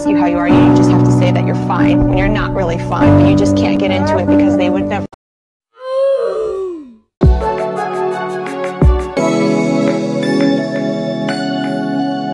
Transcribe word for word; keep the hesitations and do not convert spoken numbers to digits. ask you how you are. You just have to say that you're fine when you're not really fine, but you just can't get into it because they would never.